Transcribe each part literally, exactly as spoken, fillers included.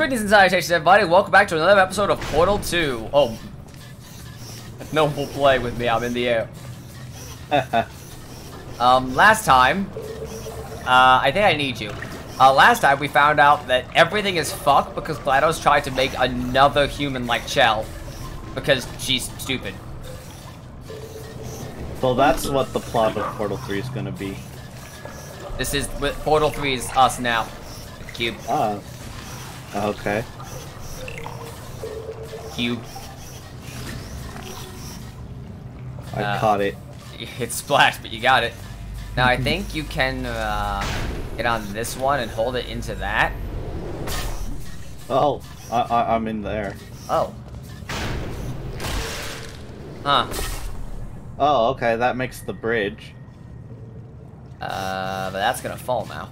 Greetings and salutations, everybody. Welcome back to another episode of Portal two. Oh. No one will play with me. I'm in the air. um, last time... Uh, I think I need you. Uh, last time we found out that everything is fucked because GLaDOS tried to make another human like Chell. Because she's stupid. Well, that's what the plot of Portal three is gonna be. This is... Portal three is us now. The cube. Ah. Uh. Okay. Cube. I uh, caught it. It splashed, but you got it. Now I think you can uh, get on this one and hold it into that. Oh, I, I, I'm in there. Oh. Huh. Oh, okay. That makes the bridge. Uh, but that's gonna fall now.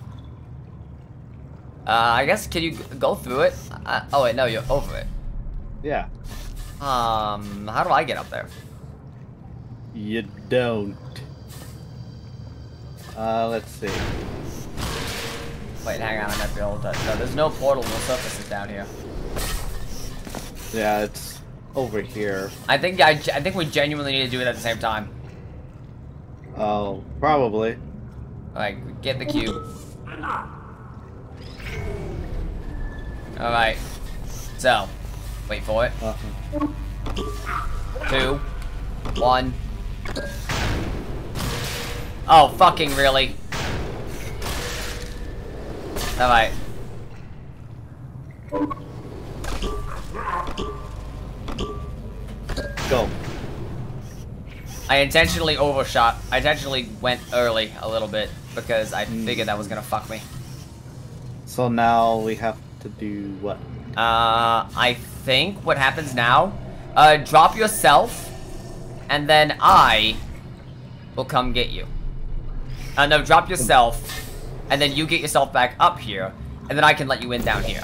Uh, I guess, can you go through it? Uh, oh wait, no, you're over it. Yeah. Um, how do I get up there? You don't. Uh, let's see. Wait, hang on, I might be able to... No, there's no portal, no surfaces down here. Yeah, it's over here. I think I, I think we genuinely need to do it at the same time. Oh, probably. Alright, get the cube. Alright, so, wait for it. Uh-huh. Two. One. Oh, fucking really. Alright. Go. I intentionally overshot. I intentionally went early a little bit, because I mm. figured that was gonna fuck me. So now we have to do what? Uh, I think what happens now, uh, drop yourself, and then I will come get you. Uh, no, drop yourself, and then you get yourself back up here, and then I can let you in down here.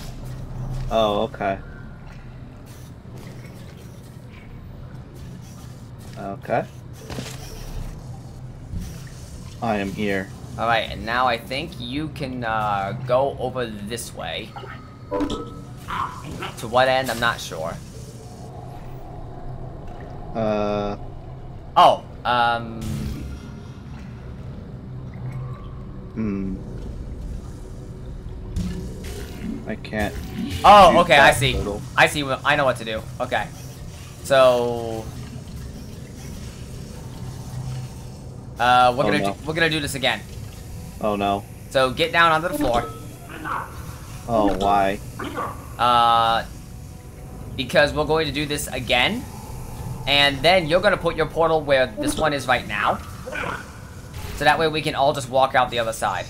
Oh, okay. Okay. I am here. Alright, and now I think you can uh, go over this way. To what end? I'm not sure. Uh. Oh, um. Hmm. I can't. Oh, okay, I see. Portal. I see. I know what to do. Okay. So. Uh, we're oh, gonna no. do, we're gonna do this again. Oh no. So get down onto the floor. Oh, why? Uh, because we're going to do this again, and then you're gonna put your portal where this one is right now. So that way we can all just walk out the other side.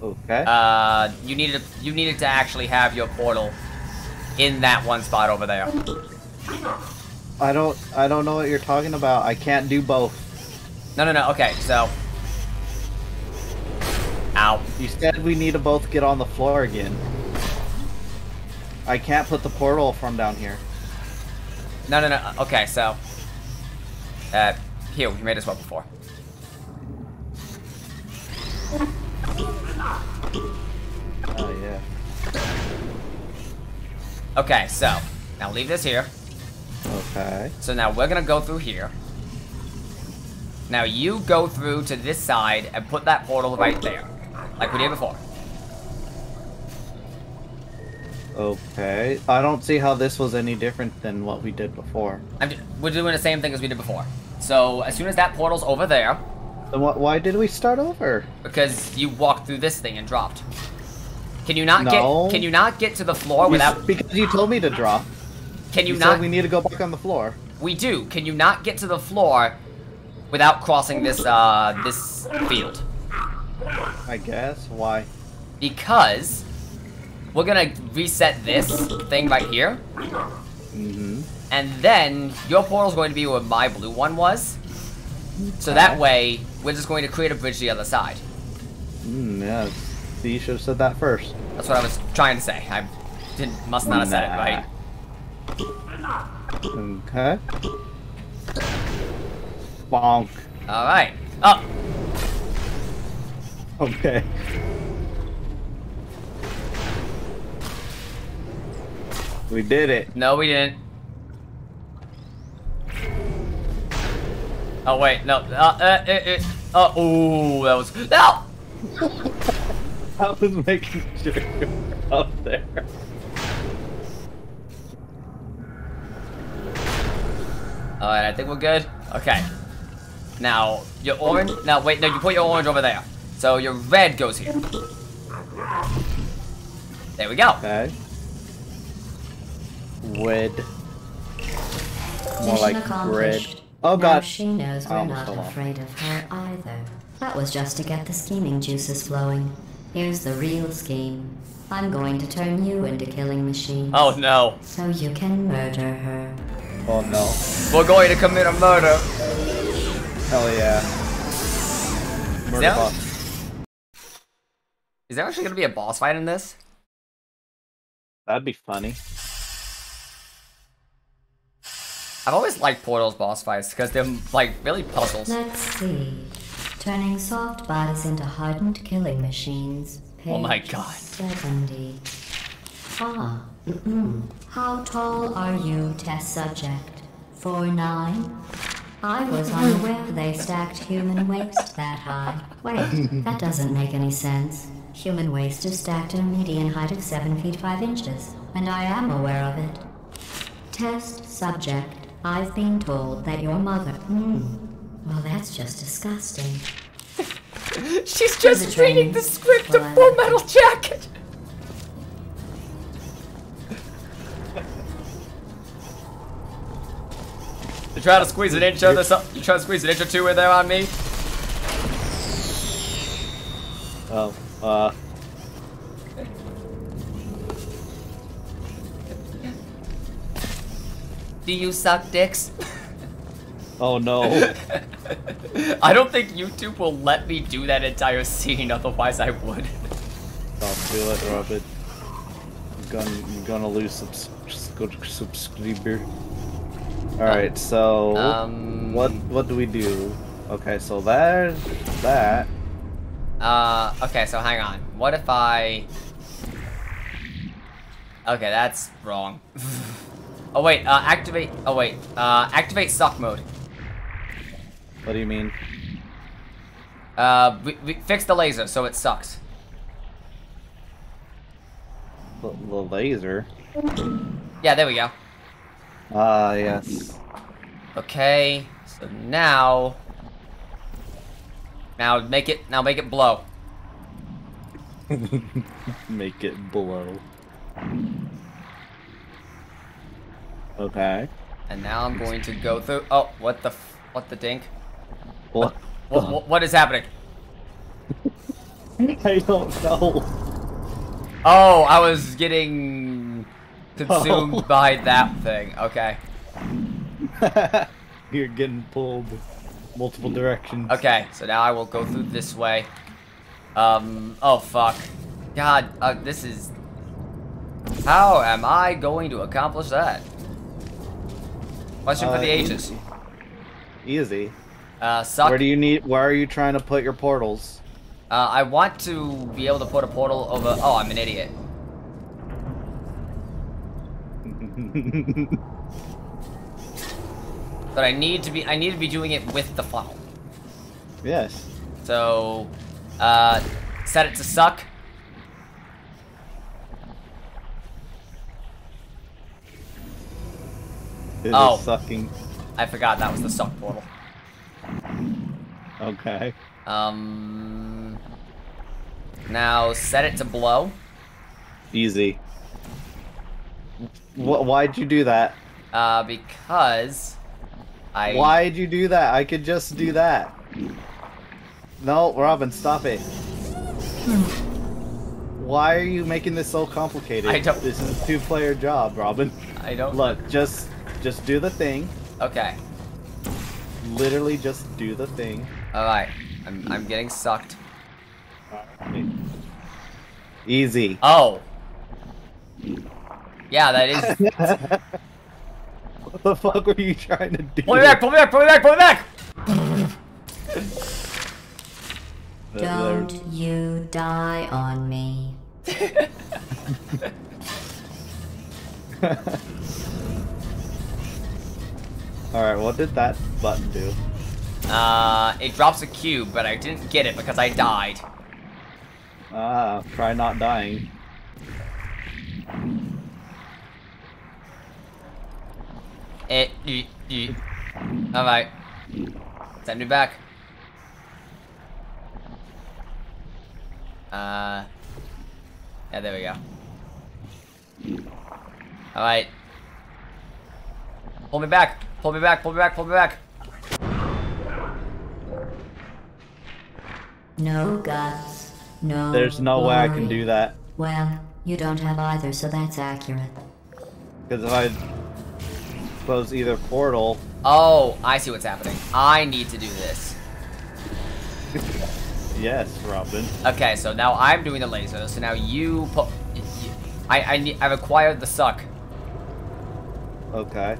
Okay. Uh, you needed you needed to actually have your portal in that one spot over there. I don't I don't know what you're talking about. I can't do both. No, no, no. Okay, so. Ow. You said we need to both get on the floor again. I can't put the portal from down here. No, no, no. Okay, so. Uh, here, we made this one before. Oh, yeah. Okay, so. Now leave this here. Okay. So now we're gonna go through here. Now you go through to this side and put that portal right there. Like we did before. Okay. I don't see how this was any different than what we did before. I'm just, we're doing the same thing as we did before. So as soon as that portal's over there... Then wh why did we start over? Because you walked through this thing and dropped. Can you not no. get Can you not get to the floor you without... Because you told me to drop. Can you, you not... said we need to go back on the floor. We do. Can you not get to the floor without crossing this, uh, this field? I guess. Why? Because we're gonna reset this thing right here. Mm-hmm. And then your portal's going to be where my blue one was. So that way, we're just going to create a bridge to the other side. Mm, yeah. See, you should have said that first. That's what I was trying to say. I didn't, must not have nah. said it right. Okay. Bonk. Alright. Up! Okay. We did it. No, we didn't. Oh wait, no. Uh, uh, uh, uh, oh, that was no. I was making sure you were up there. All right, I think we're good. Okay. Now your orange. Now wait, no, you put your orange over there. So your red goes here. There we go. Okay. Red. More like red. Oh god. Now she knows we're not afraid of her either. That was just to get the scheming juices flowing. Here's the real scheme. I'm going to turn you into killing machines. Oh no. So you can murder her. Oh no. We're going to commit a murder. Hell yeah. Murder yeah. boss. Is there actually gonna be a boss fight in this? That'd be funny. I've always liked Portal's boss fights because they're like really puzzles. Let's see. Turning soft bodies into hardened killing machines. Page oh my god. seventy. Ah. Mm-mm. How tall are you, test subject? four nine? I was unaware they stacked human waste that high. Wait, that doesn't make any sense. Human waste is stacked at a median height of seven feet five inches, and I am aware of it. Test subject. I've been told that your mother... Hmm. Well, that's just disgusting. She's just reading the script well, of Full Metal Jacket! You try to squeeze an inch or this up. You try to squeeze an inch or two in there on me? Oh, uh... Do you suck dicks? Oh no. I don't think YouTube will let me do that entire scene, otherwise I would. Don't do it, Robert. I'm gonna, I'm gonna lose subs subscriber. Alright, um, so... Um, what what do we do? Okay, so there's that. Uh, okay, so hang on. What if I... Okay, that's wrong. Oh wait, uh, activate, oh wait, uh, activate suck mode. What do you mean? Uh, we, we fix the laser so it sucks. The, the laser? Yeah, there we go. Ah, uh, yes. Okay, so now... Now make it, now make it blow. Make it blow. Okay. And now I'm going to go through. Oh, what the, f what the dink? What? What, what, what is happening? I don't know. Oh, I was getting consumed oh. by that thing. Okay. You're getting pulled multiple directions. Okay, so now I will go through this way. Um. Oh fuck. God. Uh, this is. How am I going to accomplish that? Question for uh, the ages. Easy. easy. Uh, suck. Where do you need? Where are you trying to put your portals? Uh, I want to be able to put a portal over. Oh, I'm an idiot. But I need to be. I need to be doing it with the funnel. Yes. So, uh, set it to suck. It oh, sucking. I forgot that was the suck portal. Okay. Um. Now set it to blow. Easy. Wh why'd you do that? Uh, because I. Why'd you do that? I could just do that. No, Robin, stop it. Why are you making this so complicated? I don't. This is a two-player job, Robin. I don't. Look, just. Just do the thing. Okay. Literally just do the thing. Alright. I'm, I'm getting sucked. Easy. Oh. Yeah, that is... What the fuck were you trying to do? Pull me back, pull me back, pull me back, pull me back! Don't you die on me. Alright, what did that button do? Uh, it drops a cube, but I didn't get it because I died. Ah, try not dying. Eh, ee, ee. Alright. Send me back. Uh, yeah, there we go. Alright. Pull me back! Pull me back! Pull me back! Pull me back! No guts. No. There's no worry. way I can do that. Well, you don't have either, so that's accurate. Because if I close either portal. Oh, I see what's happening. I need to do this. Yes, Robin. Okay, so now I'm doing the laser. So now you. Po I I need. I've acquired the suck. Okay.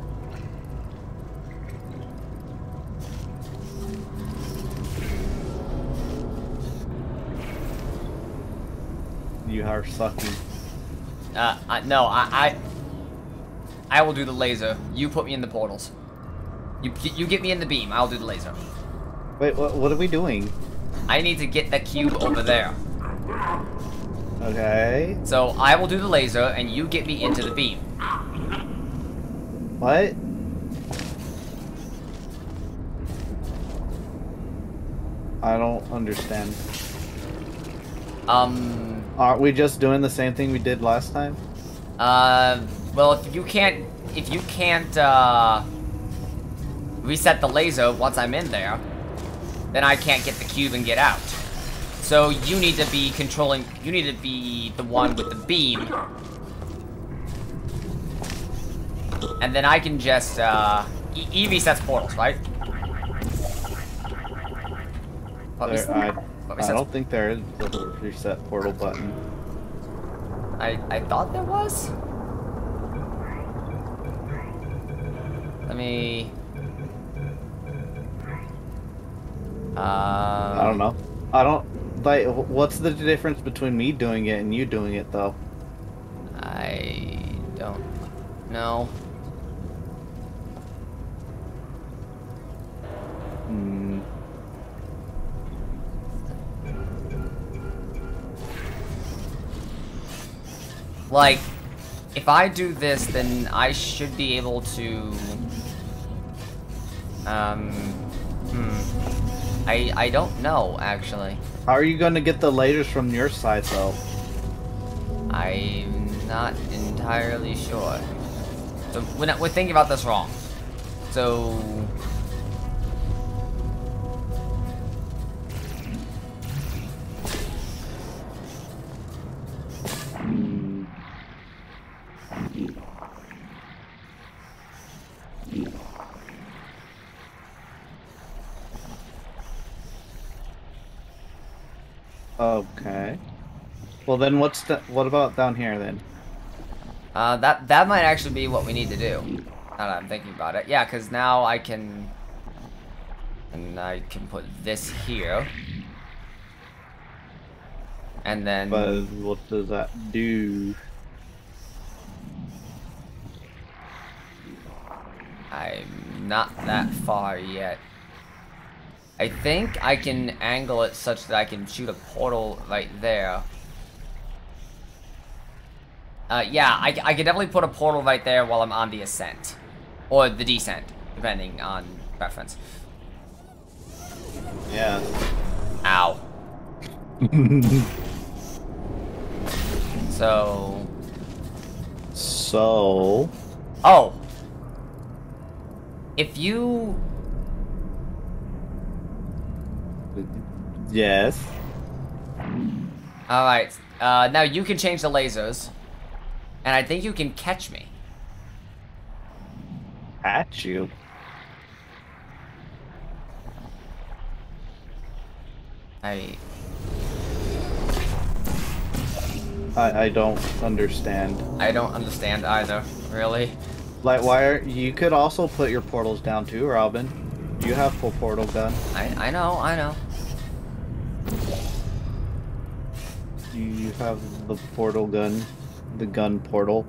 You are sucking. Uh, I, no, I, I, I will do the laser. You put me in the portals. You, you get me in the beam. I'll do the laser. Wait, what? What are we doing? I need to get the cube over there. Okay. So I will do the laser, and you get me into the beam. What? I don't understand. Um. Aren't we just doing the same thing we did last time? Uh, well, if you can't, if you can't, uh, reset the laser once I'm in there, then I can't get the cube and get out. So you need to be controlling, you need to be the one with the beam. And then I can just, uh, E, e resets portals, right? There, I don't think there is a reset portal button. I I thought there was. Let me. Uh. I don't know. I don't like. What's the difference between me doing it and you doing it, though? I don't know. Hmm. Like, if I do this, then I should be able to, um, hmm, I, I don't know, actually. How are you going to get the lasers from your side, though? I'm not entirely sure. So, we're, not, we're thinking about this wrong. So, okay. Well then, what's the, what about down here then? Uh, that that might actually be what we need to do. Now that I'm thinking about it, yeah, because now I can, and I can put this here, and then. But what does that do? I'm not that far yet. I think I can angle it such that I can shoot a portal right there. Uh, yeah, I, I can definitely put a portal right there while I'm on the ascent. Or the descent, depending on preference. Yeah. Ow. So. So. Oh. If you. Yes. Alright. Uh, now you can change the lasers. And I think you can catch me. Catch you? I... I... I don't understand. I don't understand either. Really? Like, why are... You could also put your portals down too, Robin. You have full portal gun. I, I know, I know. Do you have the portal gun? The gun portal?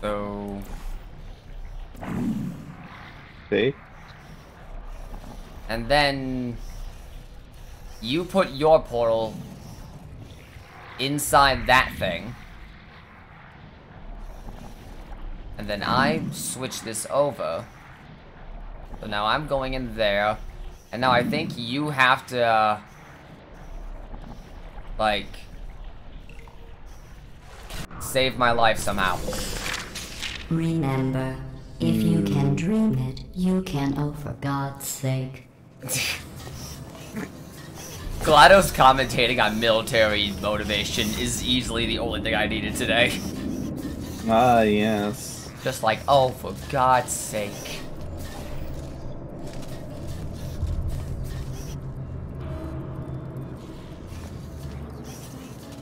So... See? And then... you put your portal... inside that thing. And then I switch this over. So now I'm going in there. And now I think you have to... Uh, like... save my life somehow. Remember, if you can dream it, you can, oh for God's sake. GLaDOS commentating on military motivation is easily the only thing I needed today. Ah, yes. Just like, oh for God's sake.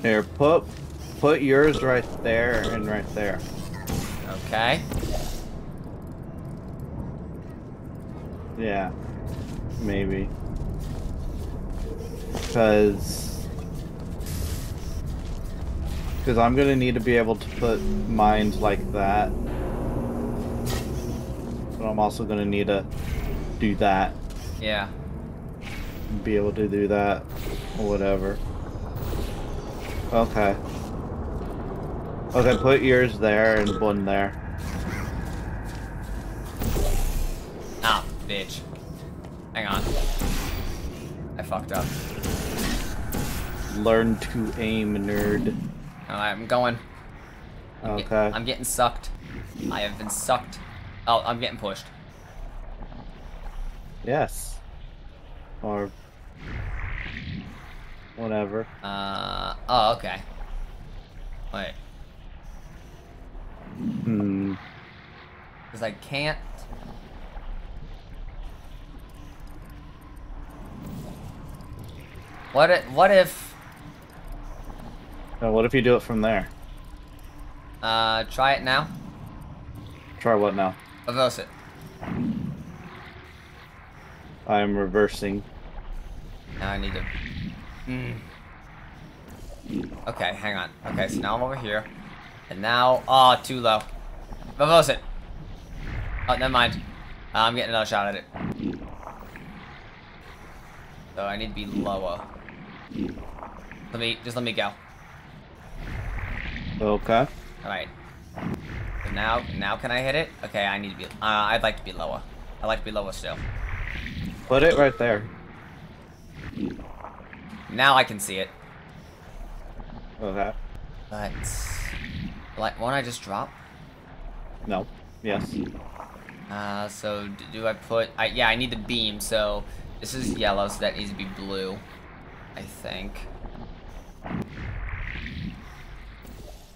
Here, put, put yours right there and right there. Okay. Yeah. Maybe. Because... Because I'm going to need to be able to put mines like that. But I'm also going to need to do that. Yeah. Be able to do that. Or whatever. Okay. Okay, put yours there and one there. Ah, bitch. Hang on. I fucked up. Learn to aim, nerd. Alright, I'm going. I'm okay. Get, I'm getting sucked. I have been sucked. Oh, I'm getting pushed. Yes. Or... whatever. Uh, oh, okay. Wait. Hmm. Because I can't... What if... What if... Uh, what if you do it from there? Uh, try it now? Try what now? Reverse it. I'm reversing. Now I need to... Mm. Okay, hang on. Okay, so now I'm over here. And now... Ah, oh, too low. Reverse it. Oh, never mind. Uh, I'm getting another shot at it. So I need to be lower. Let me... Just let me go. Okay. Alright. So now... Now can I hit it? Okay, I need to be... Uh, I'd like to be lower. I'd like to be lower still. Put it right there. Now I can see it. Okay. But... Like, won't I just drop? No. Yes. Uh, so do I put... I, yeah, I need the beam, so... This is yellow, so that needs to be blue. I think.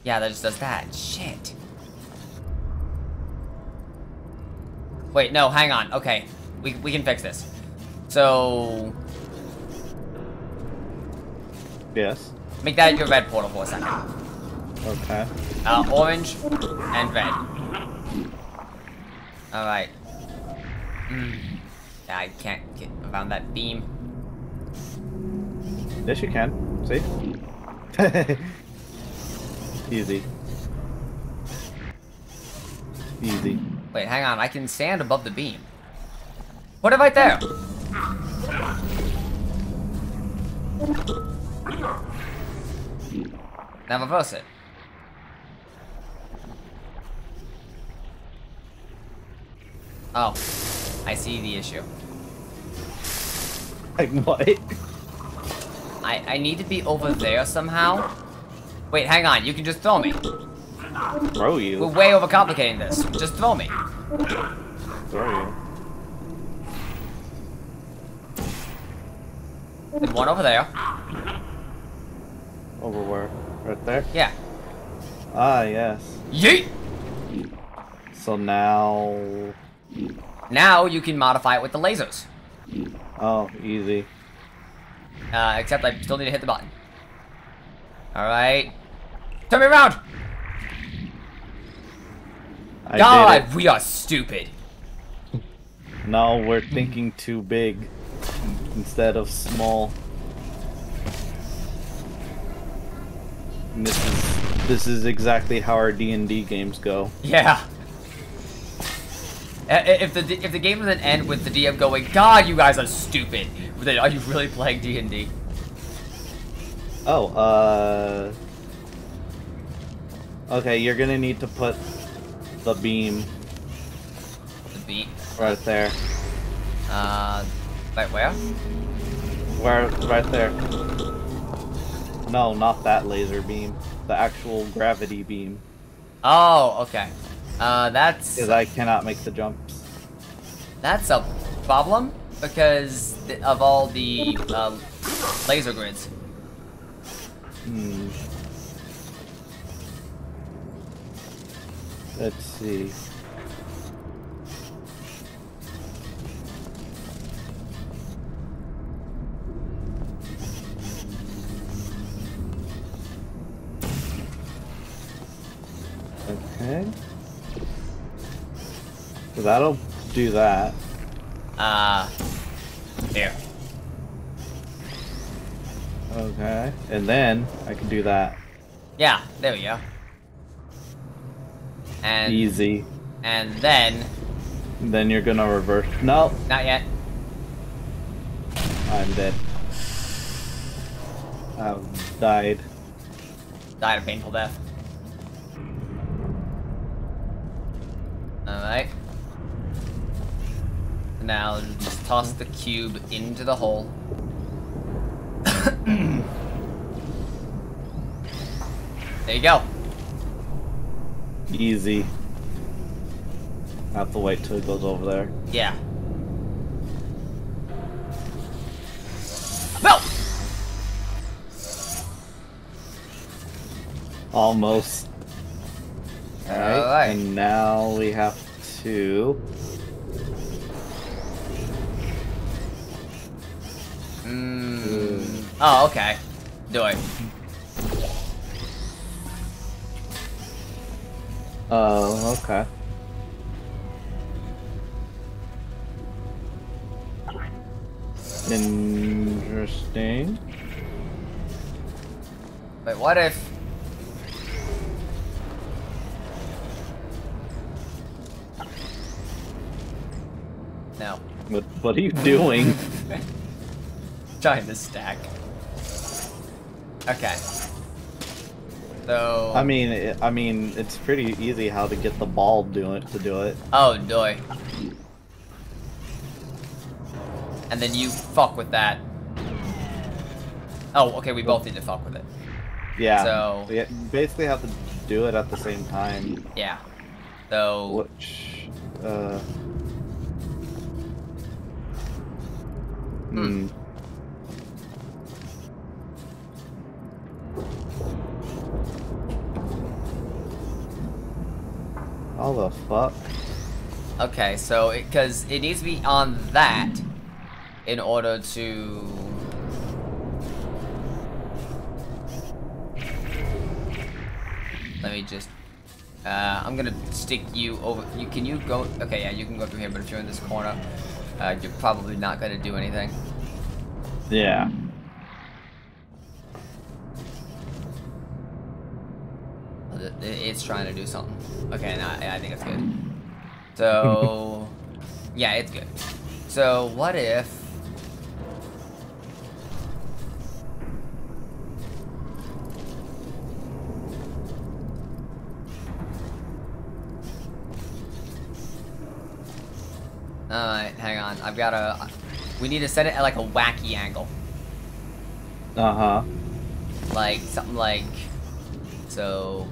Yeah, that just does that. Shit. Wait, no, hang on. Okay. We, we can fix this. So... Yes. Make that your red portal for a second. Okay. Uh, orange and red. Alright. Mm. Yeah, I can't get around that beam. Yes, you can. See? Easy. Easy. Wait, hang on. I can stand above the beam. Put it right there! Now reverse it. Oh, I see the issue. Like what? I I need to be over there somehow. Wait, hang on. You can just throw me. Throw you? We're way overcomplicating this. Just throw me. Throw you. And one over there. Over where? Right there? Yeah. Ah, yes. Yeet! So now... Now you can modify it with the lasers. Oh, easy. Uh, except I still need to hit the button. Alright. Turn me around! I God, did it. We are stupid. No, we're thinking too big instead of small. Misses. This is exactly how our D and D games go. Yeah. If the if the game doesn't end with the D M going, "God, you guys are stupid," then are you really playing D and D? Oh, uh. Okay, you're gonna need to put the beam. The beam? Right there. Uh, like where? Where? Right there. No, not that laser beam. The actual gravity beam. Oh, okay. Uh, that's... Because I cannot make the jumps. That's a problem, because of all the uh, laser grids. Hmm. Let's see. Okay. So that'll do that. Ah. Uh, there. Okay. And then I can do that. Yeah, there we go. And easy. And then then you're gonna reverse. No, not yet. I'm dead. I've died. Died a painful death. Alright. Now just toss the cube into the hole. There you go. Easy. I have to wait till it goes over there. Yeah. No! Almost. Alright. All right. And now we have to... Mm. Oh, okay. Do it. Oh, okay. Interesting. But what if... No. What, what are you doing? Trying to stack. Okay. So... I mean, it, I mean, it's pretty easy how to get the ball doing to do it. Oh, doy. And then you fuck with that. Oh, okay, we both need to fuck with it. Yeah. So... We basically have to do it at the same time. Yeah. So... Which... Uh... Hmm. How the fuck? Okay, so it, cause it needs to be on that in order to... Let me just... Uh, I'm gonna stick you over... You Can you go... Okay, yeah, you can go through here, but if you're in this corner, uh, you're probably not gonna do anything. Yeah. It's trying to do something. Okay, no, I think it's good. So, yeah, it's good. So, what if... Alright, hang on. I've got a... We need to set it at, like, a wacky angle. Uh-huh. Like, something like... So...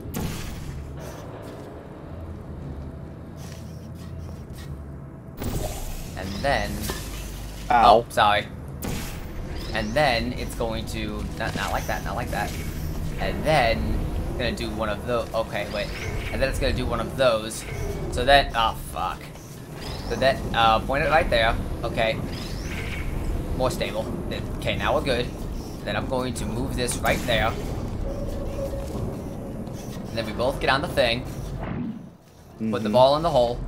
And then... Ow. Oh, sorry. And then it's going to... Not, not like that, not like that. And then... It's gonna do one of those... Okay, wait. And then it's gonna do one of those. So then... Oh, fuck. So then... Uh, point it right there. Okay. More stable. Then, okay, now we're good. Then I'm going to move this right there. And then we both get on the thing. Mm-hmm. Put the ball in the hole.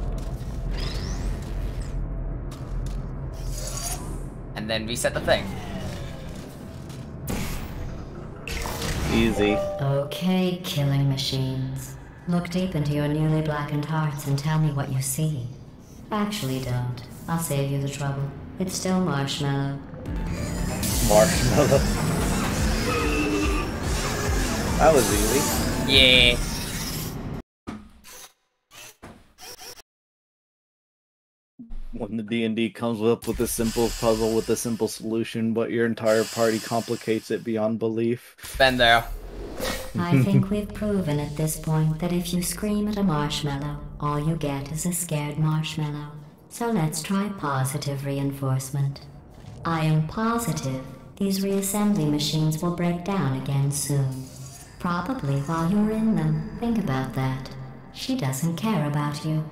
And then reset the thing. Easy. Okay, killing machines. Look deep into your newly blackened hearts and tell me what you see. Actually, don't. I'll save you the trouble. It's still marshmallow. Marshmallow. That was easy. Yeah. When the D and D comes up with a simple puzzle with a simple solution, but your entire party complicates it beyond belief. Been there. I think we've proven at this point that if you scream at a marshmallow, all you get is a scared marshmallow. So let's try positive reinforcement. I am positive these reassembly machines will break down again soon. Probably while you're in them. Think about that. She doesn't care about you.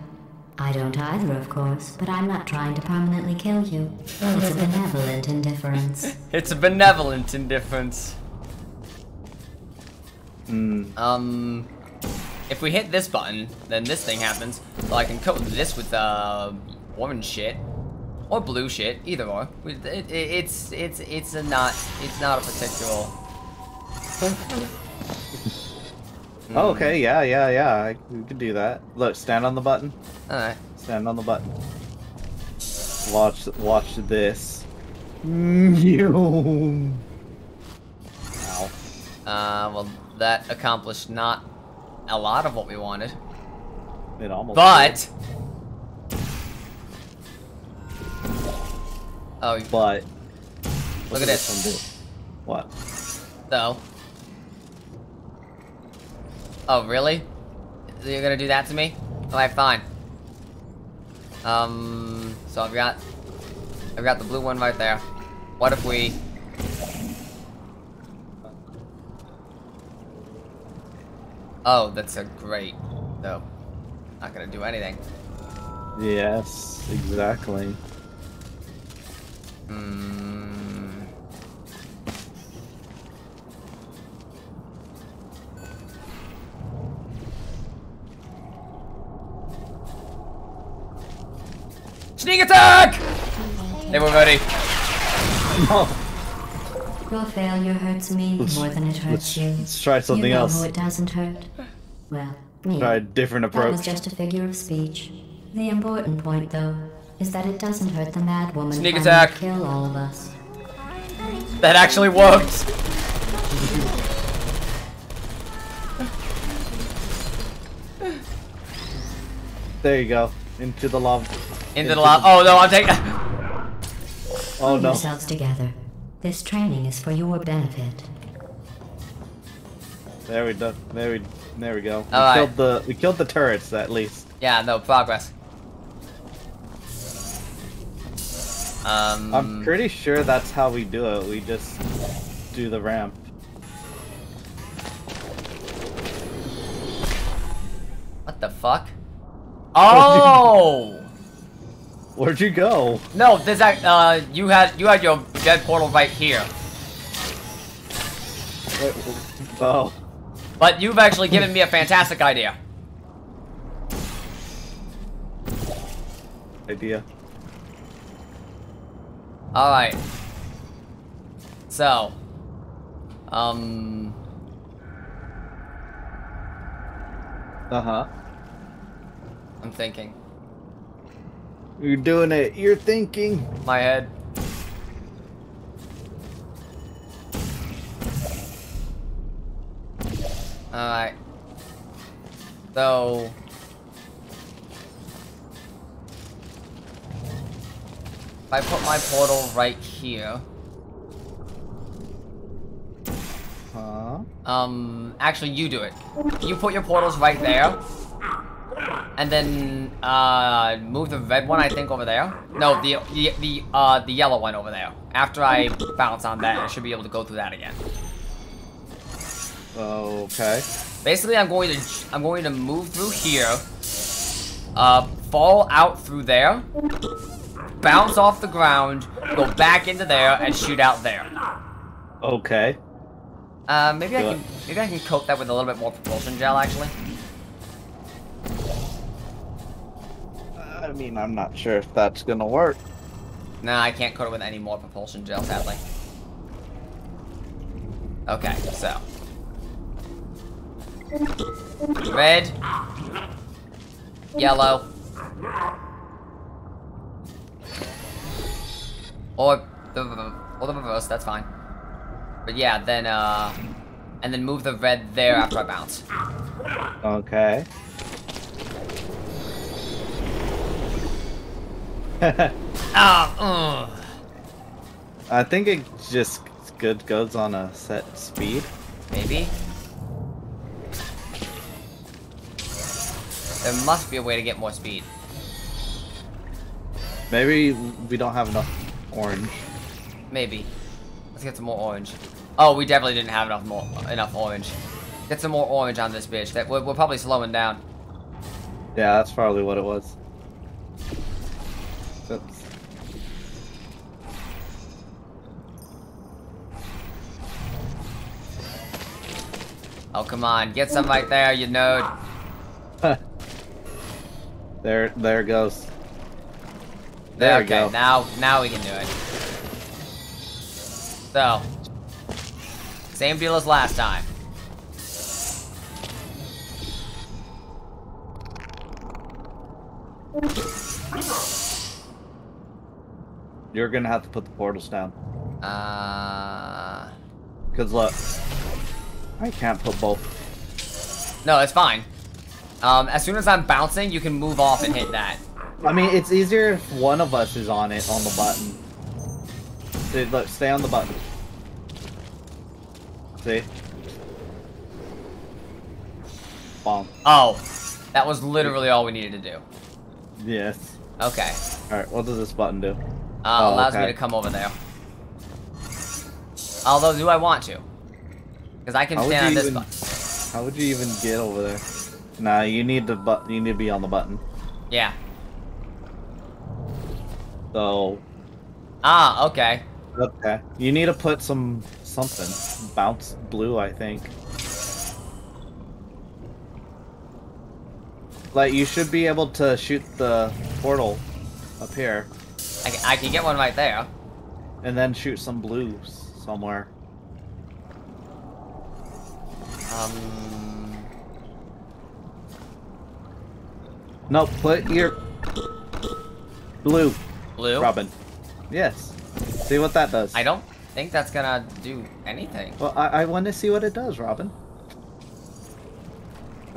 I don't either, of course, but I'm not trying to permanently kill you. It's a benevolent indifference. It's a benevolent indifference. Mm. Um, if we hit this button, then this thing happens. So I can coat this with uh, orange shit or blue shit, either or. It, it, it's it's it's a not it's not a particular. Mm. Oh, okay, yeah, yeah, yeah. We could do that. Look, stand on the button. Alright. Stand on the button. Watch, watch this. Ow. Uh, well, that accomplished not a lot of what we wanted. It almost. But. Did. Oh. But. Look at this. This one do? What? So. Oh, really? You're gonna do that to me? Alright, fine. Um, so I've got... I've got the blue one right there. What if we... Oh, that's a great... No. Not gonna do anything. Yes, exactly. Hmm... Sneak attack! They were ready. No. Your failure hurts me let's, more than it hurts let's, you. Let's try something you know else. Who it doesn't hurt. Well, me. Try a different approach. That was just a figure of speech. The important point, though, is that it doesn't hurt the mad woman. Sneak attack. Kill all of us. That actually worked. There you go. Into the lava. Into the lava. Oh no, I'm taking. Oh no. Pull yourselves together. This training is for your benefit. There we do. There we. There we go. All we right. killed the. We killed the turrets at least. Yeah. No progress. Um. I'm pretty sure that's how we do it. We just do the ramp. What the fuck? Oh. Where'd you go? No, this act, uh, you had you had your dead portal right here. Wait, oh. But you've actually given me a fantastic idea. Idea. All right. So, um. Uh huh. I'm thinking. You're doing it. You're thinking. My head. Alright. So. If I put my portal right here. Huh? Um, actually, you do it. You put your portals right there. And then uh, move the red one, I think, over there. No, the the the, uh, the yellow one over there. After I bounce on that, I should be able to go through that again. Okay. Basically, I'm going to I'm going to move through here, uh, fall out through there, bounce off the ground, go back into there, and shoot out there. Okay. Uh, maybe Do I can it. maybe I can coat that with a little bit more propulsion gel, actually. I mean, I'm not sure if that's gonna work. Nah, I can't coat it with any more propulsion gel, sadly. Okay, so. Red. Yellow. Or the, or the reverse, that's fine. But yeah, then, uh... and then move the red there after I bounce. Okay. Ah, oh, I think it just good goes on a set speed. Maybe. There must be a way to get more speed. Maybe we don't have enough orange. Maybe. Let's get some more orange. Oh, we definitely didn't have enough more enough orange. Get some more orange on this bitch. That we're, we're probably slowing down. Yeah, that's probably what it was. Oops. Oh, come on. Get some right there, you nerd. There, there it goes. There we go. Now, now we can do it. So, same deal as last time. You're gonna have to put the portals down. Uh. Cause look, I can't put both. No, it's fine. Um, as soon as I'm bouncing, you can move off and hit that. I mean, it's easier if one of us is on it, on the button. See, look, stay on the button. See? Bomb. Oh, that was literally all we needed to do. Yes. Okay. Alright, what does this button do? Um, oh, allows okay. me to come over there. Although, do I want to? Because I can how stand on this even, button. How would you even get over there? Nah, you need to but you need to be on the button. Yeah. So. Ah, okay. Okay. You need to put some something. Bounce blue, I think. Like you should be able to shoot the portal up here. I can, I can get one right there. And then shoot some blues somewhere. Um. No, put your blue. Blue? Robin. Yes. See what that does. I don't think that's gonna do anything. Well, I, I want to see what it does, Robin.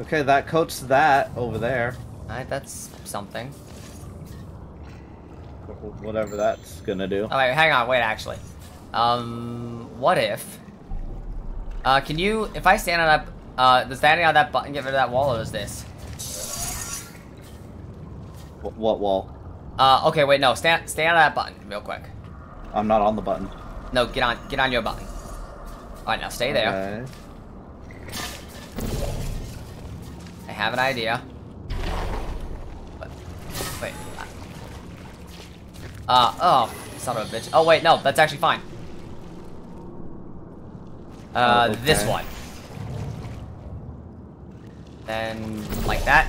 Okay, that coats that over there. Alright, that's something. Whatever that's gonna do. Alright, hang on, wait, actually. Um, what if... Uh, can you... If I stand on that... Uh, does standing on that button get rid of that wall, or is this... What wall? Uh, okay, wait, no. Stand, stand on that button real quick. I'm not on the button. No, get on, get on your button. All right, now stay there. Okay. I have an idea. But, wait. Uh, oh, son of a bitch. Oh wait, no, that's actually fine. Uh, oh, okay. This one. Then like that.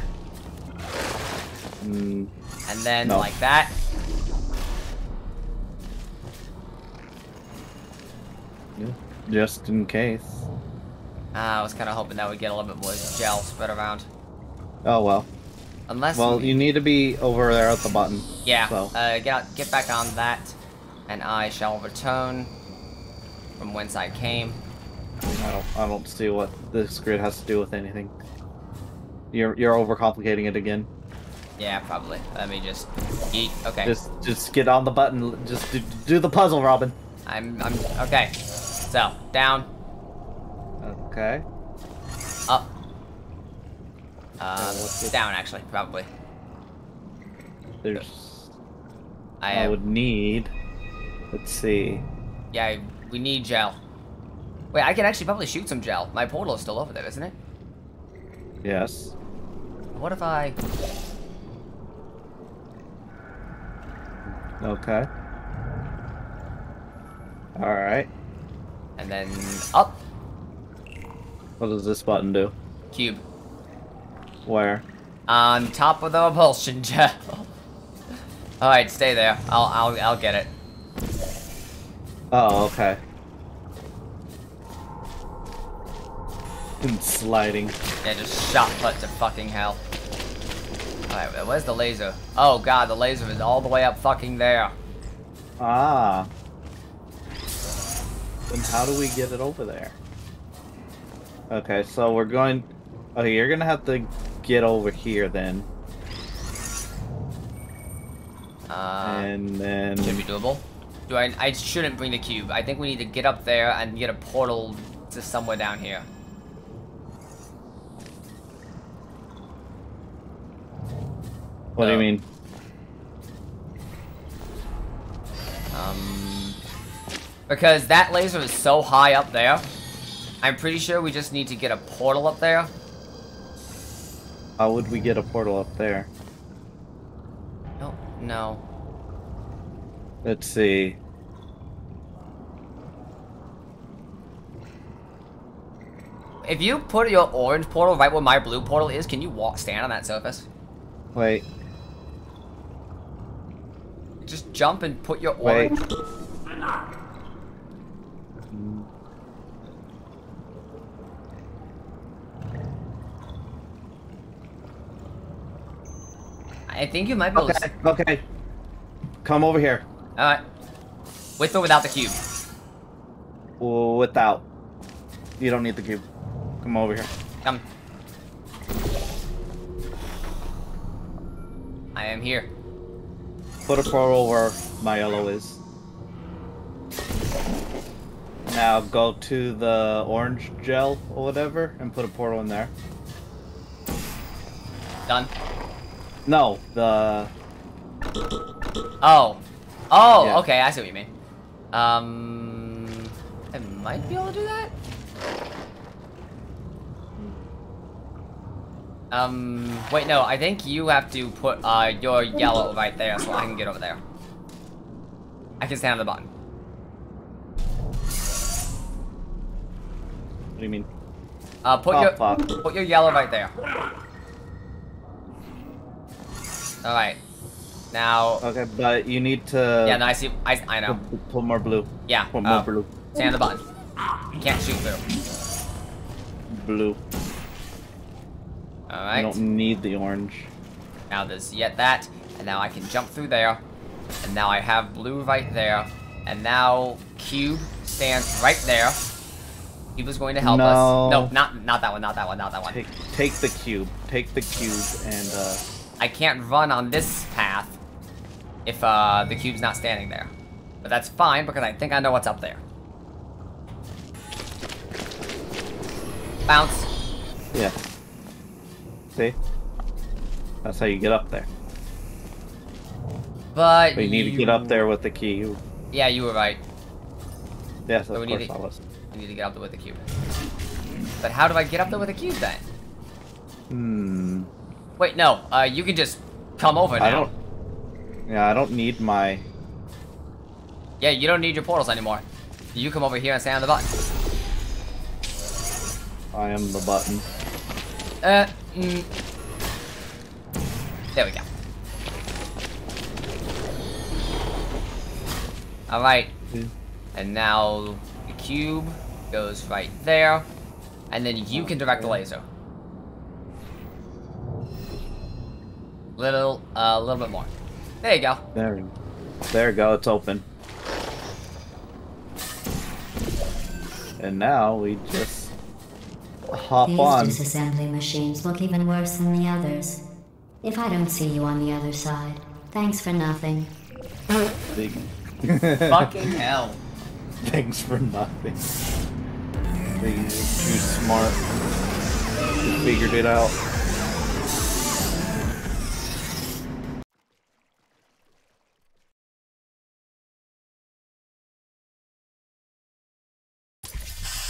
And then no. like that. Yeah, just in case. Ah, I was kind of hoping that would get a little bit more gel spread around. Oh well. Unless. Well, we... you need to be over there at the button. Yeah. So. Uh, get out, get back on that, and I shall return from whence I came. I don't. I don't see what this grid has to do with anything. You're you're overcomplicating it again. Yeah, probably. Let me just eat. Okay. Just, just get on the button. Just do, do the puzzle, Robin. I'm, I'm okay. So down. Okay. Up. Uh, oh, down actually, probably. There's. I, I would need. Let's see. Yeah, we need gel. Wait, I can actually probably shoot some gel. My portal is still over there, isn't it? Yes. What if I? Okay. Alright. And then up. What does this button do? Cube. Where? On top of the propulsion jet. Alright, stay there. I'll I'll I'll get it. Oh, okay. Boom, sliding. Yeah, just shot put to fucking hell. Alright, where's the laser? Oh god, the laser is all the way up fucking there. Ah. And how do we get it over there? Okay, so we're going... Okay, you're gonna have to get over here then. Uh, and then... Should be doable. Do I, I shouldn't bring the cube. I think we need to get up there and get a portal to somewhere down here. What no. do you mean? Um, because that laser is so high up there, I'm pretty sure we just need to get a portal up there. How would we get a portal up there? No, no. Let's see. If you put your orange portal right where my blue portal is, can you walk stand on that surface? Wait. Just jump and put your orange. Wait. I think you might be able okay, to... Okay. Come over here. Alright. With or without the cube? Without. You don't need the cube. Come over here. Come. I am here. Put a portal where my yellow is. Now go to the orange gel or whatever and put a portal in there. Done. No, the... Oh. Oh, yeah. Okay, I see what you mean. Um, I might be able to do that? Um, wait, no, I think you have to put, uh, your yellow right there so I can get over there. I can stand on the button. What do you mean? Uh, put oh, your, fuck. put your yellow right there. Alright. Now... Okay, but you need to... Yeah, no, I see... I, I know. Put, put more blue. Yeah. Put more oh. blue. Stand on the button. You can't shoot through. Blue. Alright. I don't need the orange. Now there's yet that, and now I can jump through there, and now I have blue right there, and now cube stands right there. Cube is going to help no. us. No, not not that one, not that one, not that one. Take, take the cube. Take the cube, and... uh I can't run on this path. If uh, the cube's not standing there. But that's fine, because I think I know what's up there. Bounce. Yeah. See? That's how you get up there. But, but you need you... to get up there with the cube. Yeah, you were right. Yes, of so we course need to... I was. We need to get up there with the cube. But how do I get up there with the cube, then? Hmm. Wait, no. Uh, you can just come over now. I don't... Yeah, I don't need my... Yeah, you don't need your portals anymore. You come over here and stand on the button. I am the button. Uh, mm. There we go. Alright. Mm. And now the cube goes right there. And then you can direct the laser. Little, a uh, little bit more. There you go. There, there you go. It's open. And now we just hop These on. These disassembly machines look even worse than the others. If I don't see you on the other side, thanks for nothing. Fucking hell. Thanks for nothing. They were too smart. They figured it out.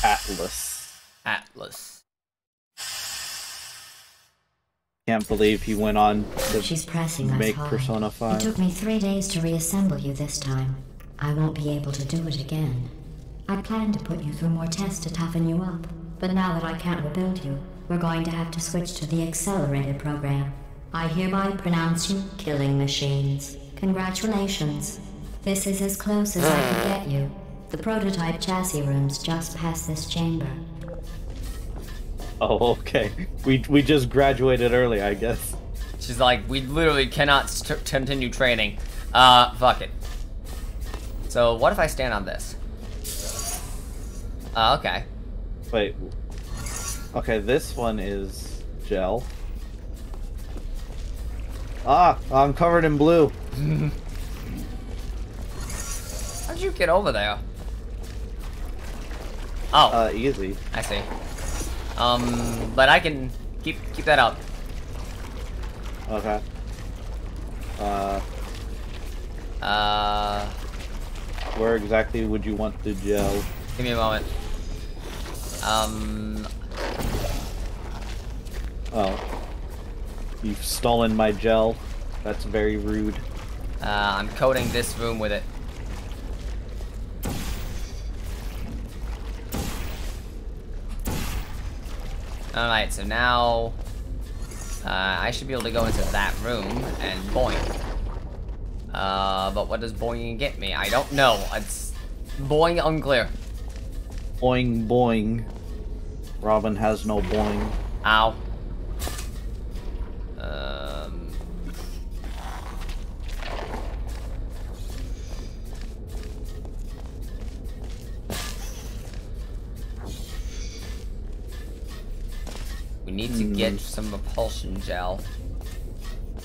Atlas. Atlas. Can't believe he went on to She's pressing make us Persona five. It took me three days to reassemble you this time. I won't be able to do it again. I planned to put you through more tests to toughen you up, but now that I can't rebuild you, we're going to have to switch to the accelerated program. I hereby pronounce you killing machines. Congratulations. This is as close as I can get you. The prototype chassis room's just past this chamber. Oh, okay. We we just graduated early, I guess. She's like, we literally cannot st continue training. Uh, fuck it. So what if I stand on this? Uh, okay. Wait. Okay, this one is gel. Ah, I'm covered in blue. How'd you get over there? Oh. Uh, easy. I see. Um, but I can keep keep that up. Okay. Uh. Uh. Where exactly would you want the gel? Give me a moment. Um. Oh. You've stolen my gel. That's very rude. Uh, I'm coating this room with it. Alright, so now uh, I should be able to go into that room and boing. Uh, but what does boing get me? I don't know. It's boing unclear. Boing, boing. Robin has no boing. Ow. Um. We need to get some repulsion gel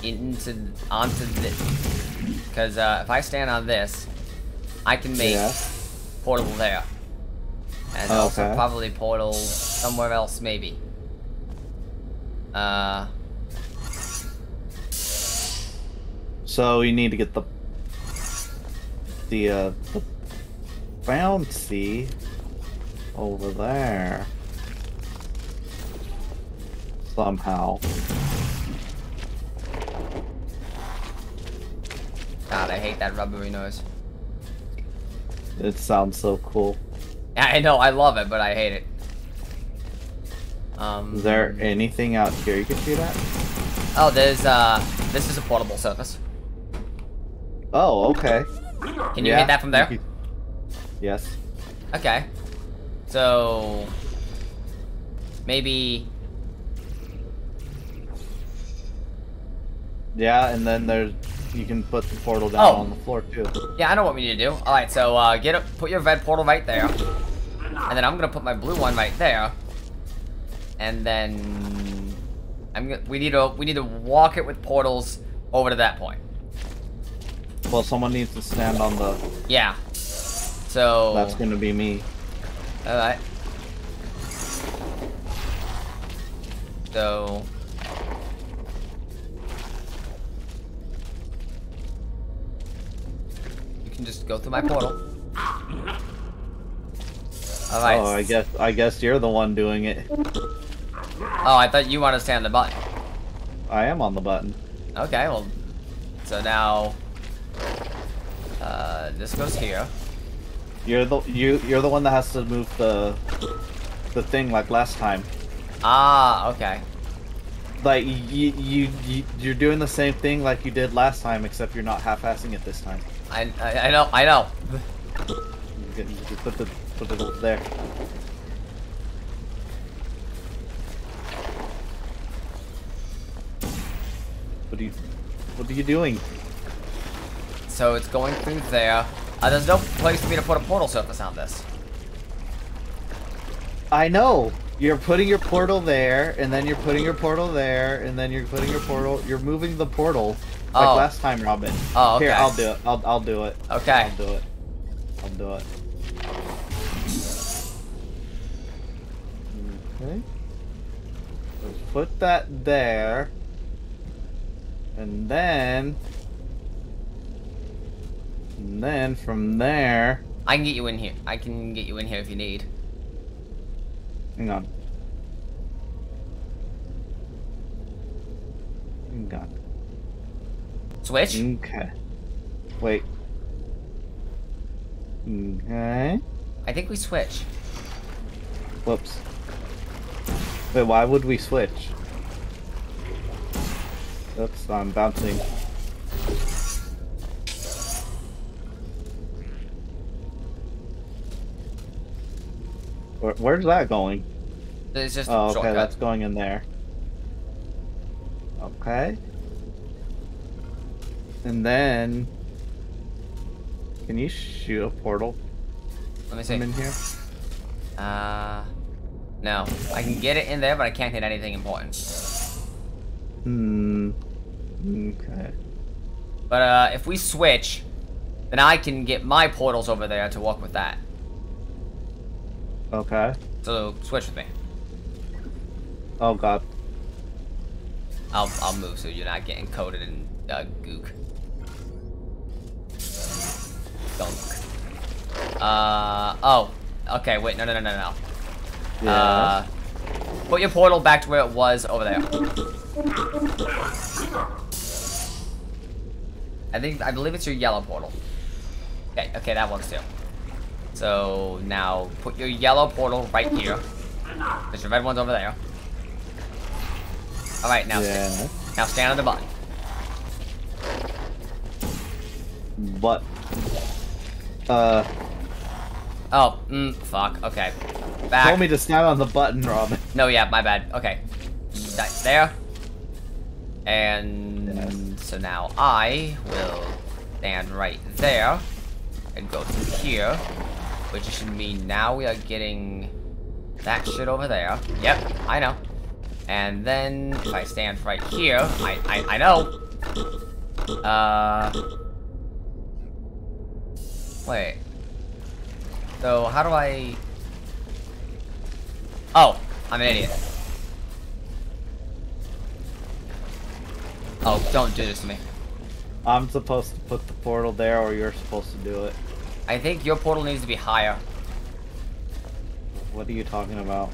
into onto this. Because uh, if I stand on this, I can make yeah. portal there. And okay. also probably portal somewhere else, maybe. Uh. So you need to get the the, uh, the bouncy over there somehow. God, I hate that rubbery noise. It sounds so cool. I know, I love it, but I hate it. Um, is there anything out here you can shoot at? Oh, there's, uh, this is a portable surface. Oh, okay. Can you yeah. hit that from there? Yes. Okay. So, maybe... Yeah, and then there's... You can put the portal down oh. on the floor too. Yeah, I know what we need to do. All right, so uh, get up, put your red portal right there, and then I'm gonna put my blue one right there, and then I'm gonna, we need to we need to walk it with portals over to that point. Well, someone needs to stand on the. Yeah. So. That's gonna be me. All right. So. Can just go through my portal. All right. Oh, I guess I guess you're the one doing it. Oh, I thought you wanted to stand on the button. I am on the button. Okay, well, so now uh, this goes here. You're the you you're the one that has to move the the thing like last time. Ah, okay. Like you you, you you're doing the same thing like you did last time, except you're not half-assing it this time. I, I, I know, I know. You can, you can put the, put it up there. What are you, what are you doing? So it's going through there. Uh, there's no place for me to put a portal surface on this. I know. You're putting your portal there, and then you're putting your portal there, and then you're putting your portal. You're moving the portal. Like oh. last time, Robin. Oh, okay. Here, I'll do it. I'll, I'll do it. Okay. I'll do it. I'll do it. Okay. Let's put that there. And then... And then from there... I can get you in here. I can get you in here if you need. Hang on. Hang on. Switch. Okay. Wait. Okay. I think we switch. Whoops. Wait, why would we switch? Oops, I'm bouncing. Where, where's that going? It's just oh, a shortcut. Okay, that's going in there. Okay. And then... Can you shoot a portal? Let me see. I'm in here. Uh... No. I can get it in there, but I can't hit anything important. Hmm... Okay. But, uh, if we switch, then I can get my portals over there to work with that. Okay. So, switch with me. Oh, God. I'll, I'll move so you're not getting coated in, uh, gook. Dunk. Uh, oh. Okay, wait, no, no, no, no, no. Yeah. Uh, put your portal back to where it was over there. I think, I believe it's your yellow portal. Okay, okay, that works too. So, now, put your yellow portal right here. There's your red one's over there. Alright, now, yeah. stand, now stand on the button. But, uh... Oh, mm, fuck, okay. Back. You told me to stand on the button, Robin. No, yeah, my bad. Okay. There. And... Yes. So now I will stand right there. And go through here, which should mean now we are getting that shit over there. Yep, I know. And then if I stand right here, I I, I know. Uh, wait. So how do I? Oh, I'm an idiot. Oh, don't do this to me. I'm supposed to put the portal there, or you're supposed to do it. I think your portal needs to be higher. What are you talking about?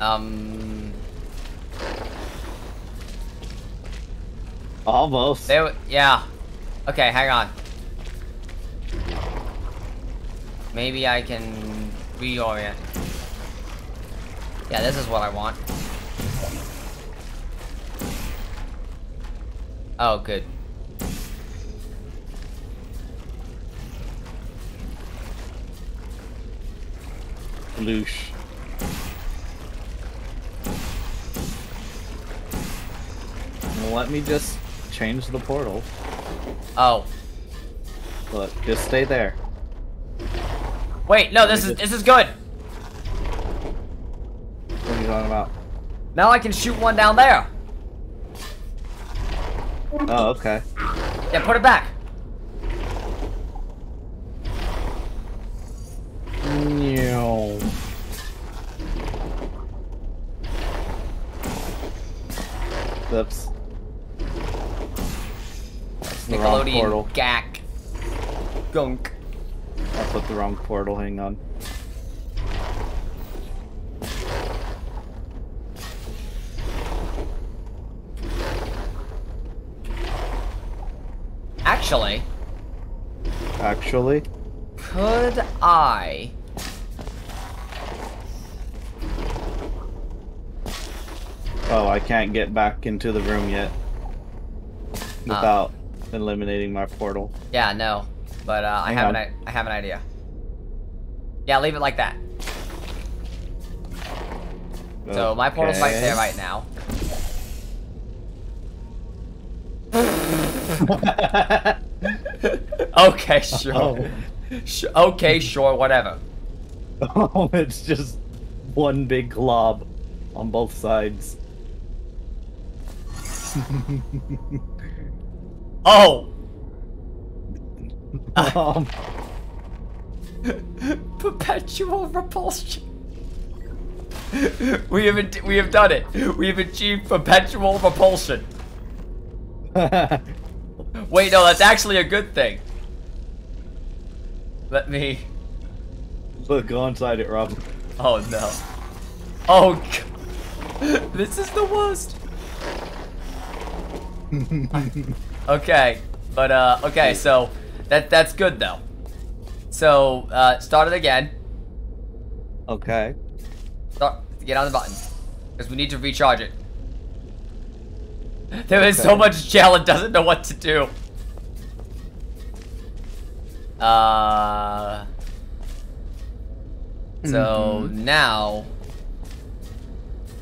Um... Almost. There, yeah. Okay, hang on. Maybe I can... reorient. Yeah, this is what I want. Oh, good. Loosh. Let me just change the portal. Oh. Look, just stay there. Wait, no, this is this is good. What are you talking about? Now I can shoot one down there. Oh, okay. Yeah, put it back. No. Oops. That's the wrong portal. Nickelodeon gack. Gunk. I put the wrong portal, hang on. Actually... Actually? Could I... Oh, I can't get back into the room yet. Without uh. eliminating my portal. Yeah, no. But uh, I have an I, I have an idea. Yeah, leave it like that. Okay. So my portal's right there right now. Okay, sure. Oh. Okay, sure, whatever. Oh, it's just one big glob on both sides. Oh. Um. Perpetual repulsion. We have we have done it. We have achieved perpetual repulsion. Wait, no, that's actually a good thing. Let me look inside it, Rob. Oh no. Oh, God. This is the worst. Okay, but uh, okay, so. That that's good though. So uh, start it again. Okay. Start, get on the button because we need to recharge it. There okay. is so much gel, it doesn't know what to do. Uh... So, mm-hmm. now...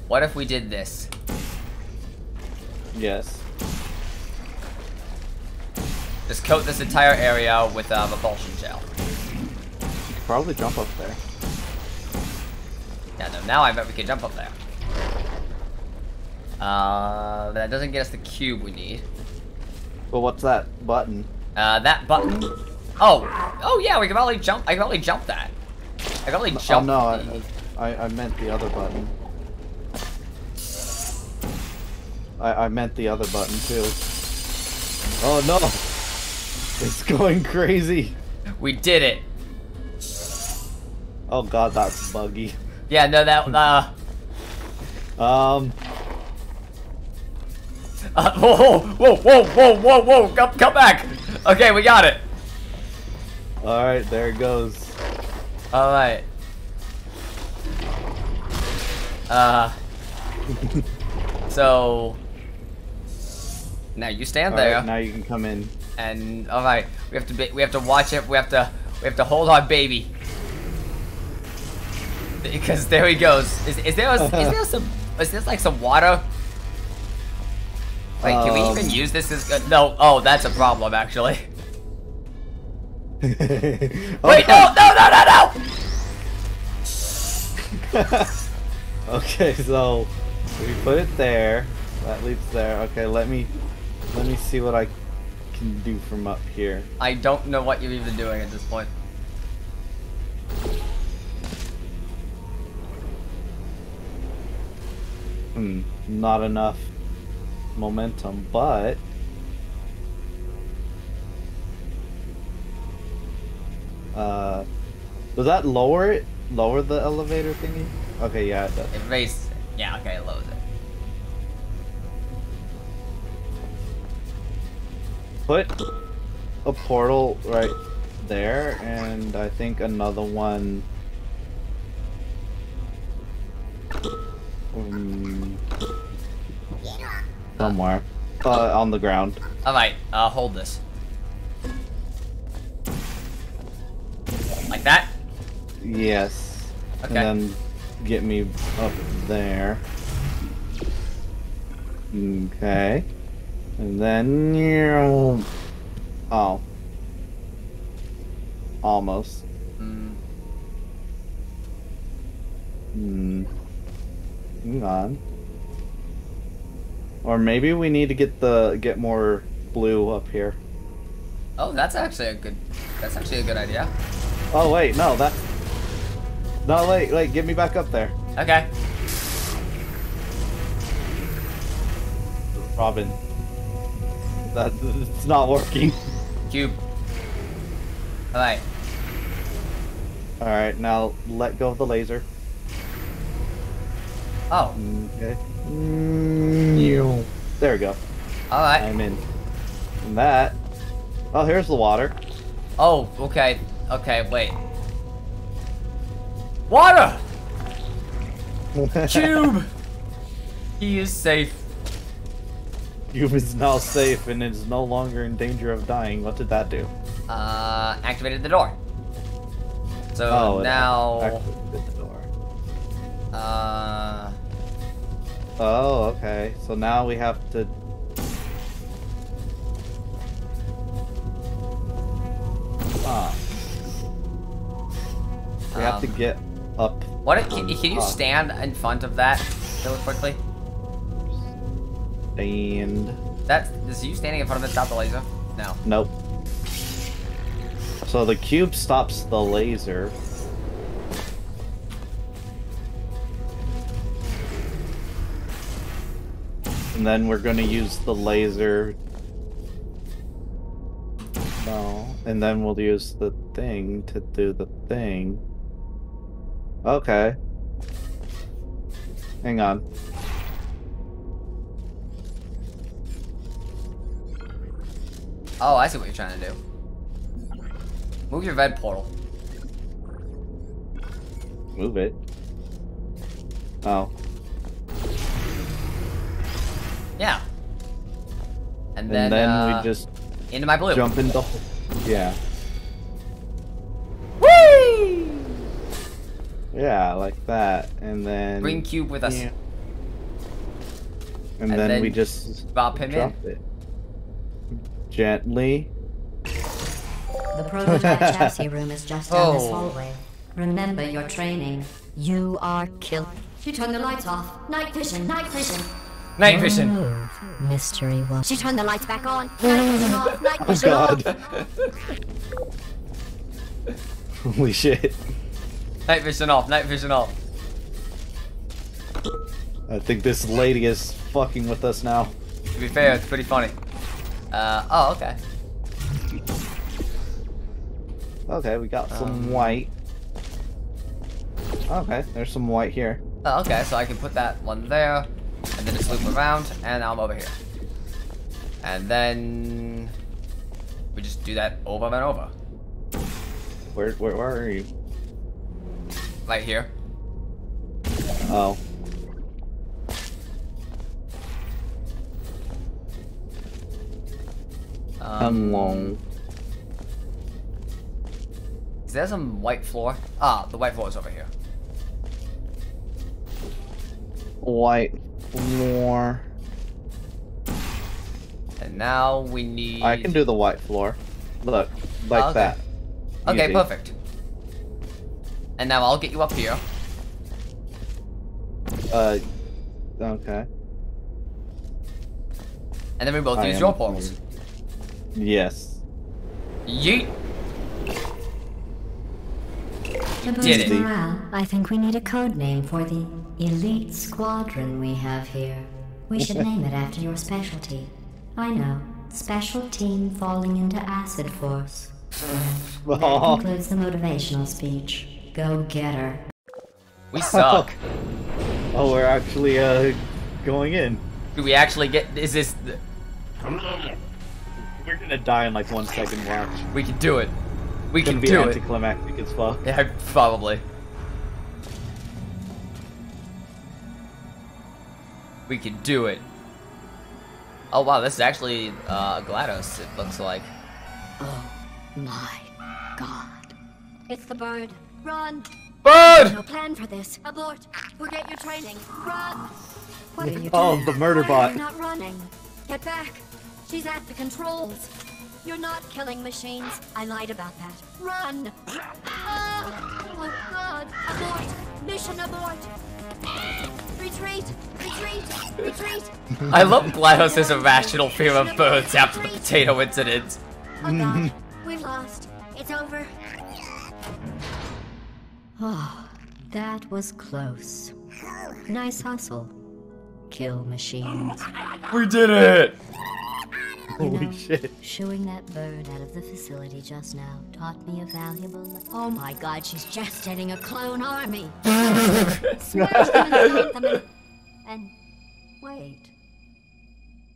What if we did this? Yes. Just coat this entire area with um, emulsion gel. You could probably jump up there. Yeah, no, now I bet we can jump up there. Uh, that doesn't get us the cube we need. Well, what's that button? Uh, that button? Oh! Oh yeah, we can probably jump- I can probably jump that. I can probably jump- Oh no, I, I, I meant the other button. I, I meant the other button too. Oh no! It's going crazy! We did it! Oh god, that's buggy. Yeah, no, that, uh... um... Uh, whoa, whoa, whoa, whoa, whoa, whoa, come, come back! Okay, we got it! Alright, there it goes. Alright. Uh... so... Now you stand all there. Right, now you can come in. And all right, we have to be, we have to watch it. We have to we have to hold our baby. Because there he goes. Is is there a, is there some is this like some water? Like, um, can we even use this? As, uh, no. Oh, that's a problem actually. Okay. Wait! No! No! No! No! No! Okay, so we put it there. That leaps there. Okay, let me. Let me see what I can do from up here. I don't know what you're even doing at this point. Hmm, not enough momentum, but... Uh, does that lower it? Lower the elevator thingy? Okay, yeah, it does. It raises it. Yeah, okay, it lowers it. Put a portal right there, and I think another one. Um, somewhere. Uh, on the ground. Alright, uh, hold this. Like that? Yes. Okay. And then get me up there. Okay. And then, you oh, almost. Mm. Hmm. Hang on. Or maybe we need to get the get more blue up here. Oh, that's actually a good. That's actually a good idea. Oh wait, no, that. No, wait, wait, get me back up there. Okay. Robin. That it's not working. Cube. Alright. Alright, now let go of the laser. Oh. Okay. Mm-hmm. There we go. Alright. I'm in. And that. Oh, here's the water. Oh, okay. Okay, wait. Water! Cube! He is safe. Cube is now safe and is no longer in danger of dying. What did that do? Uh, activated the door. So oh, now. Activated the door. Uh. Oh, okay. So now we have to. Ah. We um, have to get up. What? If, can, can you stand in front of that really quickly? And that's is you standing in front of it stop the laser? No. Nope. So the cube stops the laser. And then we're gonna use the laser. No. And then we'll use the thing to do the thing. Okay. Hang on. Oh, I see what you're trying to do. Move your red portal. Move it. Oh. Yeah. And then, and then uh, we just into my blue. Jump in the hole. Yeah. Whee! Yeah, like that. And then green cube with us. Yeah. And, and then, then we just bop him in. It. Gently. The prototype chassis room is just down oh. this hallway. Remember your training. You are killed. She turned the lights off. Night vision. Night vision. Night vision. Oh, mystery one. She turned the lights back on. Night vision off. Night vision oh God. Off. Holy shit. Night vision off. Night vision off. I think this lady is fucking with us now. To be fair, it's pretty funny. Uh oh, okay. Okay, we got um, some white. Okay, there's some white here. Oh, okay, so I can put that one there, and then just loop around, and I'm over here. And then we just do that over and over. Where, where, where are you? Right here. Oh. Um, Come long. Is there some white floor? Ah, the white floor is over here. White floor. And now we need... I can do the white floor. Look, like oh, okay. that. Okay, easy. Perfect. And now I'll get you up here. Uh, okay. And then we both I use your portals. Yes. Yeet! To boost morale, I think we need a code name for the elite squadron we have here. We should name it after your specialty. I know. Special team falling into acid force. That concludes the motivational speech. Go get her. We suck. Oh, we're actually uh going in. Do we actually get? Is this? The... We're gonna die in like one second. Watch. We can do it. We can do it. Anticlimactic as well. Yeah, probably. We can do it. Oh wow, this is actually uh, GLaDOS. It looks like. Oh my God! It's the bird. Run! Bird! No plan for this. Abort. Forget your training. Run! What are you oh, doing? The murder Why bot. Are you not running. Get back. She's at the controls. You're not killing machines. I lied about that. Run! Ah! Oh God! Abort! Mission abort! Retreat! Retreat! Retreat! I love GLaDOS's irrational fear of birds after the potato incident. Oh God! We've lost. It's over. Oh, that was close. Nice hustle. Kill machines. We did it! You know, holy shit. Shooing that bird out of the facility just now taught me a valuable... Oh my God, she's gestating a clone army! Smash them and plant them in... And... wait.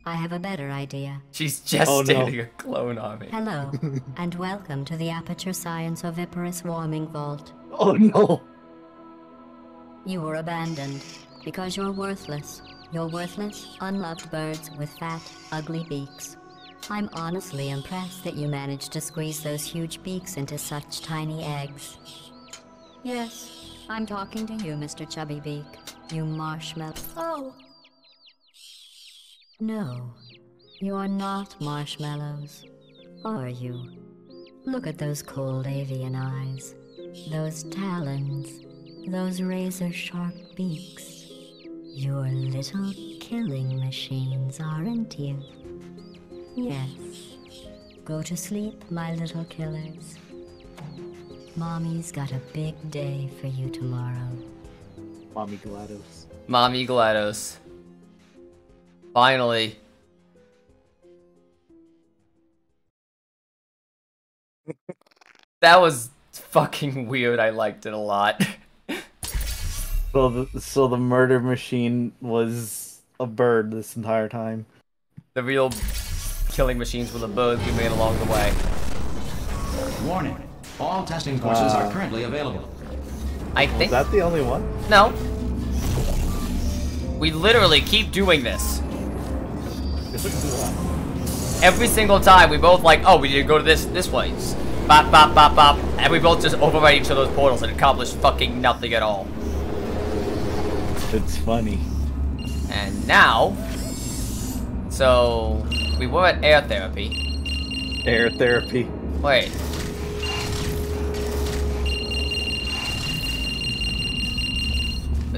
I have a better idea. She's gestating oh, no. a clone army. Hello, and welcome to the Aperture Science Oviparous Warming Vault. Oh no! You were abandoned, because you're worthless. You're worthless, unloved birds with fat, ugly beaks. I'm honestly impressed that you managed to squeeze those huge beaks into such tiny eggs. Yes, I'm talking to you, Mister Chubby Beak. You marshmallow. Oh! No, you are not marshmallows. Are you? Look at those cold avian eyes. Those talons. Those razor-sharp beaks. You're little killing machines, aren't you? Yes. Go to sleep, my little killers. Mommy's got a big day for you tomorrow. Mommy GLaDOS. Mommy GLaDOS. Finally. That was fucking weird. I liked it a lot. So the, so the murder machine was a bird this entire time. The real... killing machines with the birds we made along the way. Warning. All testing courses uh, are currently available. I think... Was that the only one? No. We literally keep doing this. every single time we both like, oh, we need to go to this this place. Bop, bop, bop, bop. And we both just override each other's portals and accomplish fucking nothing at all. It's funny. And now... So... We were at air therapy. Air therapy. Wait.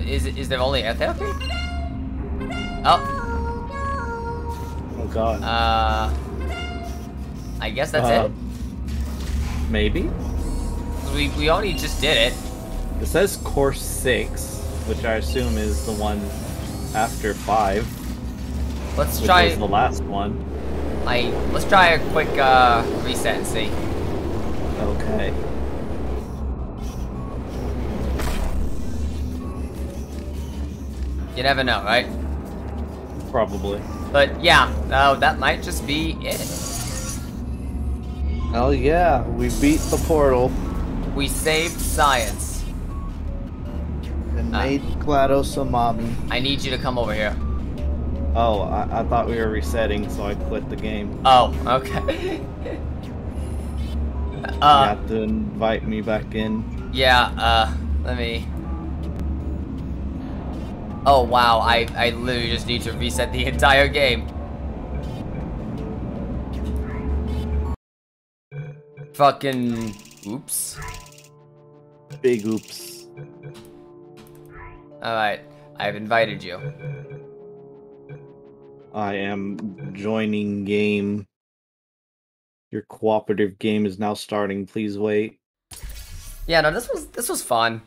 Is, is there only air therapy? Oh. Oh god. Uh... I guess that's uh, it. Maybe? We, we already just did it. It says course six, which I assume is the one after five. Let's which try... is the last one. I... Let's try a quick uh, reset and see. Okay. You never know, right? Probably. But yeah, uh, that might just be it. Hell yeah, we beat the portal. We saved science. And uh, made GLaDOS a mommy. I need you to come over here. Oh, I, I thought we were resetting, so I quit the game. Oh, okay. uh, you have to invite me back in. Yeah, uh, let me... Oh wow, I, I literally just need to reset the entire game. Fucking oops. Big oops. Alright, I've invited you. I am joining game. Your cooperative game is now starting, please wait. Yeah, no, this was this was fun.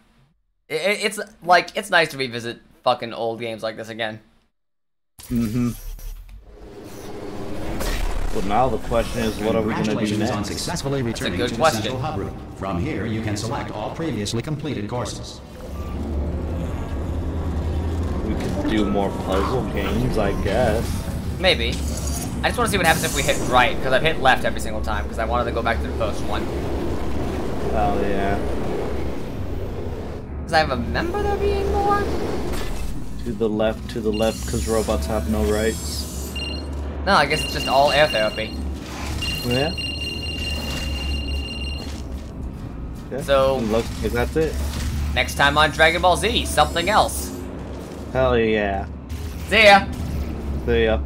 It, it, it's like it's nice to revisit fucking old games like this again. Mm-hmm. Well, now the question is, what are we going to do next? On successfully returning to the central hub room. From here, you can select all previously completed courses. We could do more puzzle games, I guess. Maybe. I just want to see what happens if we hit right, because I've hit left every single time, because I wanted to go back to the first one. Oh, yeah. Because I remember there being more? To the left, to the left, because robots have no rights. No, I guess it's just all air therapy. Yeah. yeah. So... Look, if that's it. Next time on Dragon Ball Z, something else. Hell yeah. See ya. See ya.